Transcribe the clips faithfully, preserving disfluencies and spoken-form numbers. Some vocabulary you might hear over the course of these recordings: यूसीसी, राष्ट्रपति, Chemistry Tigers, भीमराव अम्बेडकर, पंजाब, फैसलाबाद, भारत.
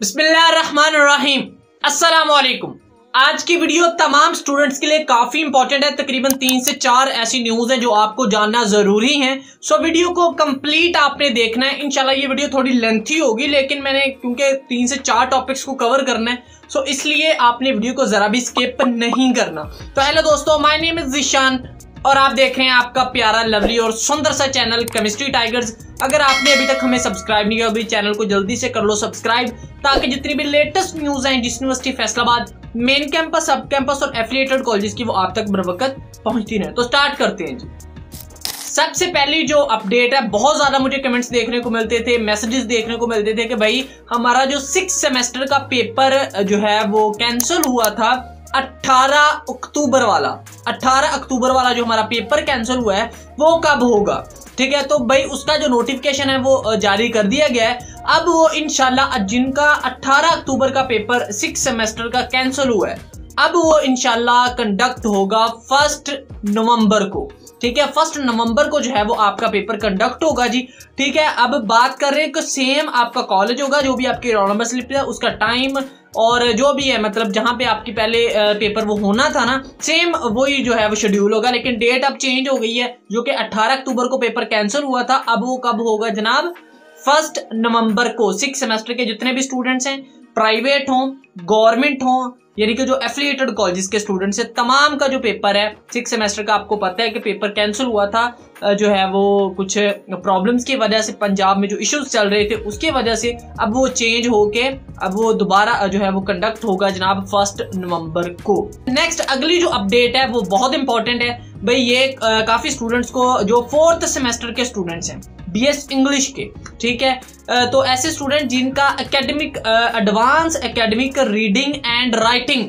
बिस्मिल्लाहिर्रहमानिर्रहीम, अस्सलामुअलैकुम। आज की वीडियो तमाम स्टूडेंट्स के लिए काफ़ी इंपॉर्टेंट है। तकरीबन तीन से चार ऐसी न्यूज़ हैं जो आपको जानना ज़रूरी हैं। सो वीडियो को कंप्लीट आपने देखना है। इंशाल्लाह ये वीडियो थोड़ी लेंथी होगी, लेकिन मैंने क्योंकि तीन से चार टॉपिक्स को कवर करना है सो so, इसलिए आपने वीडियो को ज़रा भी स्किप नहीं करना। तो हेलो दोस्तों, माय नेम इज़ ज़िशान और आप देख रहे हैं आपका प्यारा लवली और सुंदर सा चैनल केमिस्ट्री टाइगर्स। अगर आपने अभी तक हमें सब्सक्राइब नहीं किया अभी चैनल को जल्दी से कर लो सब्सक्राइब, ताकि जितनी भी लेटेस्ट न्यूज़ हैं जिस यूनिवर्सिटी फैसलाबाद मेन कैंपस, सब कैंपस और एफिलिएटेड कॉलेजेस की, वो आप तक बरवकत पहुंचती रहे। तो स्टार्ट करते हैं जी। सबसे पहली जो अपडेट है, बहुत ज़्यादा मुझे कमेंट्स देखने को मिलते थे, मैसेजेस देखने को मिलते थे कि भाई हमारा जो सिक्स सेमेस्टर का पेपर जो है वो कैंसिल हुआ था अठारह अक्टूबर वाला। अठारह अक्टूबर वाला जो हमारा पेपर कैंसिल हुआ है वो कब होगा? ठीक है, तो भाई उसका जो नोटिफिकेशन है वो जारी कर दिया गया है। अब वो इंशाल्लाह जिनका अठारह अक्टूबर का पेपर सिक्स सेमेस्टर का कैंसिल हुआ है, अब वो इंशाल्लाह कंडक्ट होगा फर्स्ट नवंबर को। ठीक है, फर्स्ट नवंबर को जो है वो आपका पेपर कंडक्ट होगा जी। ठीक है, अब बात कर रहे हैं कि सेम आपका कॉलेज होगा, जो भी आपकी रोल नंबर स्लिप है उसका टाइम और जो भी है, मतलब जहाँ पे आपकी पहले पेपर वो होना था ना, सेम वही जो है वो शेड्यूल होगा, लेकिन डेट अब चेंज हो गई है। जो कि अठारह अक्टूबर को पेपर कैंसिल हुआ था, अब वो कब होगा जनाब? फर्स्ट नवंबर को। सिक्स सेमेस्टर के जितने भी स्टूडेंट्स हैं, प्राइवेट हों गवर्नमेंट हों, यानी कि जो एफिलिएटेड कॉलेज के स्टूडेंट्स हैं, तमाम का जो पेपर है सिक्स सेमेस्टर का, आपको पता है कि पेपर कैंसिल हुआ था जो है वो कुछ प्रॉब्लम्स की वजह से, पंजाब में जो इश्यूज चल रहे थे उसकी वजह से। अब वो चेंज होके अब वो दोबारा जो है वो कंडक्ट होगा जनाब फर्स्ट नवंबर को। नेक्स्ट अगली जो अपडेट है वो बहुत इंपॉर्टेंट है भाई। ये काफ़ी स्टूडेंट्स को जो फोर्थ सेमेस्टर के स्टूडेंट्स हैं बी एस इंग्लिश के, ठीक है, तो ऐसे स्टूडेंट जिनका academic advance academic reading and writing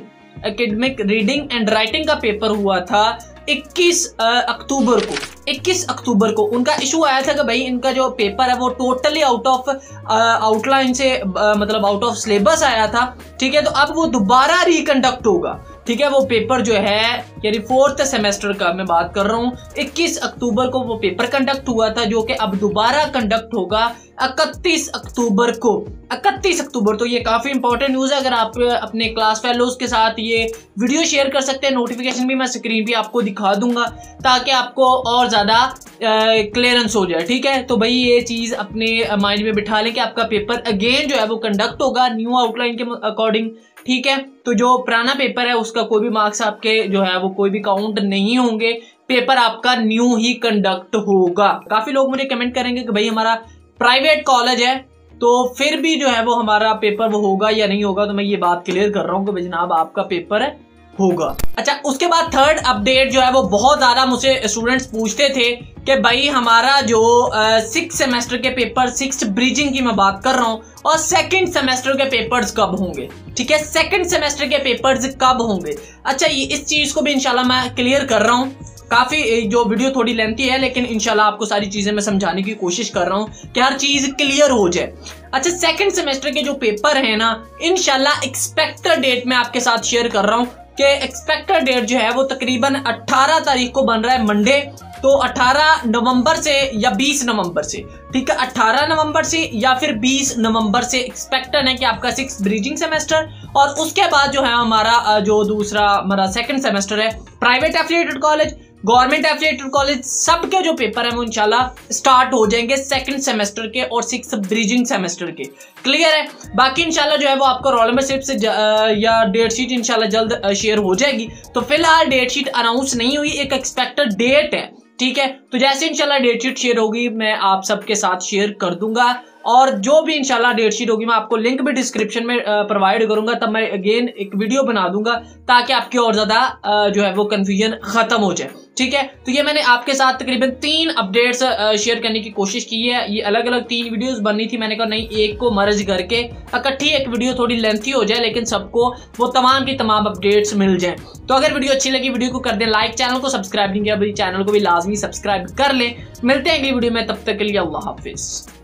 academic reading and writing का पेपर हुआ था इक्कीस अक्टूबर को। इक्कीस अक्टूबर को उनका इशू आया था कि भाई इनका जो पेपर है वो टोटली आउट ऑफ आउटलाइन से आ, मतलब आउट ऑफ सिलेबस आया था। ठीक है, तो अब वो दोबारा रिकंडक्ट होगा। ठीक है, वो पेपर जो है यानी फोर्थ सेमेस्टर का मैं बात कर रहा हूँ, इक्कीस अक्टूबर को वो पेपर कंडक्ट हुआ था, जो कि अब दोबारा कंडक्ट होगा इकतीस अक्टूबर को। इकतीस अक्टूबर, तो ये काफ़ी इंपॉर्टेंट न्यूज़ है। अगर आप अपने क्लास फेलोज़ के साथ ये वीडियो शेयर कर सकते हैं, नोटिफिकेशन भी मैं स्क्रीन पे आपको दिखा दूंगा ताकि आपको और ज़्यादा क्लियरेंस हो जाए। ठीक है, तो भाई ये चीज़ अपने माइंड में बिठा लें कि आपका पेपर अगेन जो है वो कंडक्ट होगा न्यू आउटलाइन के अकॉर्डिंग। ठीक है, तो जो पुराना पेपर है उसका कोई भी मार्क्स आपके जो है वो कोई भी काउंट नहीं होंगे, पेपर आपका न्यू ही कंडक्ट होगा। काफ़ी लोग मुझे कमेंट करेंगे कि भाई हमारा प्राइवेट कॉलेज है तो फिर भी जो है वो हमारा पेपर वो होगा या नहीं होगा, तो मैं ये बात क्लियर कर रहा हूँ कि भाई जनाब आपका पेपर है होगा। अच्छा, उसके बाद थर्ड अपडेट जो है वो बहुत ज़्यादा मुझसे स्टूडेंट्स पूछते थे कि भाई हमारा जो सिक्स सेमेस्टर के पेपर, सिक्स ब्रिजिंग की मैं बात कर रहा हूँ, और सेकंड सेमेस्टर के पेपर्स कब होंगे। ठीक है, सेकंड सेमेस्टर के पेपर्स कब होंगे? अच्छा, ये इस चीज़ को भी इंशाल्लाह मैं क्लियर कर रहा हूँ। काफ़ी जो वीडियो थोड़ी लेंथी है, लेकिन इंशाल्लाह आपको सारी चीज़ें मैं समझाने की कोशिश कर रहा हूँ कि हर चीज़ क्लियर हो जाए। अच्छा, सेकेंड सेमेस्टर के जो पेपर हैं ना, इंशाल्लाह एक्सपेक्टेड डेट में आपके साथ शेयर कर रहा हूँ कि एक्सपेक्टेड डेट जो है वो तकरीबन अठारह तारीख को बन रहा है मंडे, तो अठारह नवंबर से या बीस नवंबर से, ठीक है, अठारह नवंबर से या फिर बीस नवंबर से एक्सपेक्टेड है कि आपका सिक्स ब्रीजिंग सेमेस्टर, और उसके बाद जो है हमारा जो दूसरा हमारा सेकंड सेमेस्टर है, private affiliated college government affiliated college सबके जो पेपर हैं वो इंशाल्लाह स्टार्ट हो जाएंगे सेकंड सेमेस्टर के और सिक्स ब्रीजिंग सेमेस्टर के। क्लियर है? बाकी इंशाल्लाह जो है वो आपको रोल नंबर स्लिप से या डेट शीट इंशाल्लाह जल्द शेयर हो जाएगी। तो फिलहाल डेट शीट अनाउंस नहीं हुई, एक एक्सपेक्टेड डेट है। ठीक है, तो जैसे इंशाल्लाह डेट शीट शेयर होगी मैं आप सबके साथ शेयर कर दूंगा, और जो भी इंशाल्लाह डेट शीट होगी मैं आपको लिंक भी डिस्क्रिप्शन में प्रोवाइड करूंगा, तब मैं अगेन एक वीडियो बना दूंगा ताकि आपकी और ज़्यादा जो है वो कन्फ्यूजन ख़त्म हो जाए। ठीक है, तो ये मैंने आपके साथ तकरीबन तीन अपडेट्स शेयर करने की कोशिश की है। ये अलग अलग तीन वीडियोस बननी थी, मैंने कहा नहीं एक को मर्ज करके इकट्ठी एक वीडियो थोड़ी लेंथी हो जाए, लेकिन सबको वो तमाम की तमाम अपडेट्स मिल जाएँ। तो अगर वीडियो अच्छी लगी वीडियो को कर दें लाइक, चैनल को सब्सक्राइब नहीं किया अभी चैनल को भी लाजमी सब्सक्राइब कर लें। मिलते हैं अगली वीडियो में, तब तक के लिए अल्लाह हाफिज़।